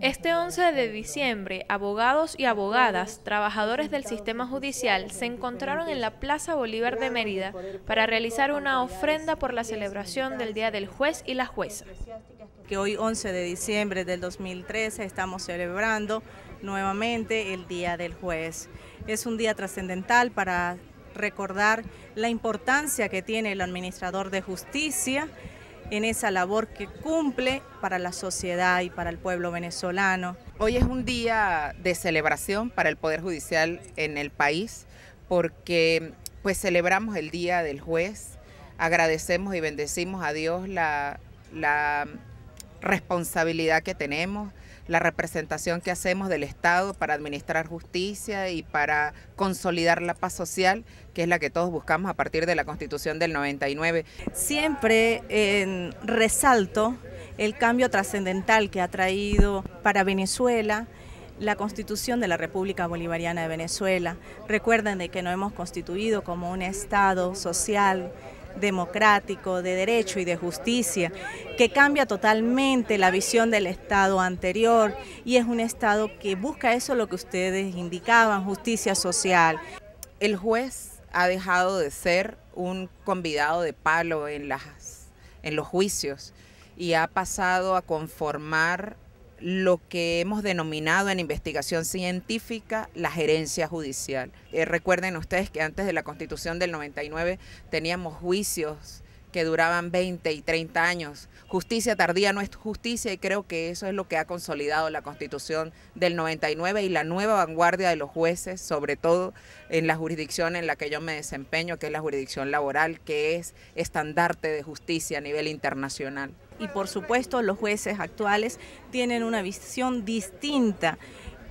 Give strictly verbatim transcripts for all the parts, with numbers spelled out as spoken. Este once de diciembre, abogados y abogadas, trabajadores del sistema judicial, se encontraron en la Plaza Bolívar de Mérida para realizar una ofrenda por la celebración del Día del Juez y la Jueza. Que hoy, once de diciembre del dos mil trece, estamos celebrando nuevamente el Día del Juez. Es un día trascendental para recordar la importancia que tiene el administrador de justicia en esa labor que cumple para la sociedad y para el pueblo venezolano. Hoy es un día de celebración para el Poder Judicial en el país, porque pues celebramos el Día del Juez, agradecemos y bendecimos a Dios la, la responsabilidad que tenemos, la representación que hacemos del Estado para administrar justicia y para consolidar la paz social, que es la que todos buscamos a partir de la Constitución del noventa y nueve. Siempre eh, resalto el cambio trascendental que ha traído para Venezuela la Constitución de la República Bolivariana de Venezuela. Recuerden de que nos hemos constituido como un Estado social, democrático, de derecho y de justicia, que cambia totalmente la visión del Estado anterior, y es un Estado que busca eso, lo que ustedes indicaban, justicia social. El juez ha dejado de ser un convidado de palo en, las, en los juicios y ha pasado a conformar lo que hemos denominado en investigación científica la gerencia judicial. Eh, recuerden ustedes que antes de la Constitución del noventa y nueve teníamos juicios que duraban veinte y treinta años. Justicia tardía no es justicia, y creo que eso es lo que ha consolidado la Constitución del noventa y nueve y la nueva vanguardia de los jueces, sobre todo en la jurisdicción en la que yo me desempeño, que es la jurisdicción laboral, que es estandarte de justicia a nivel internacional. Y por supuesto los jueces actuales tienen una visión distinta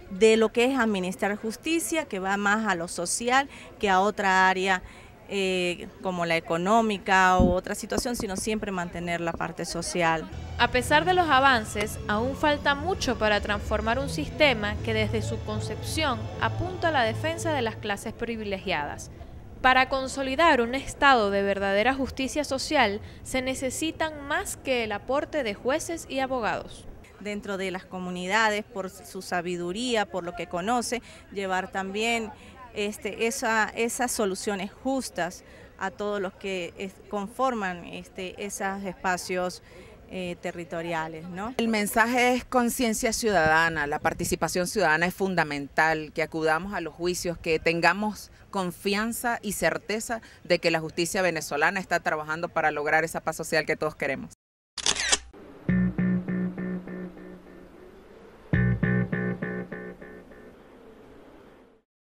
de lo que es administrar justicia, que va más a lo social que a otra área eh, como la económica u otra situación, sino siempre mantener la parte social. A pesar de los avances, aún falta mucho para transformar un sistema que desde su concepción apunta a la defensa de las clases privilegiadas. Para consolidar un estado de verdadera justicia social se necesitan más que el aporte de jueces y abogados. Dentro de las comunidades, por su sabiduría, por lo que conoce, llevar también este, esa, esas soluciones justas a todos los que es, conforman este, esos espacios Eh, territoriales, ¿no? El mensaje es conciencia ciudadana, la participación ciudadana es fundamental, que acudamos a los juicios, que tengamos confianza y certeza de que la justicia venezolana está trabajando para lograr esa paz social que todos queremos.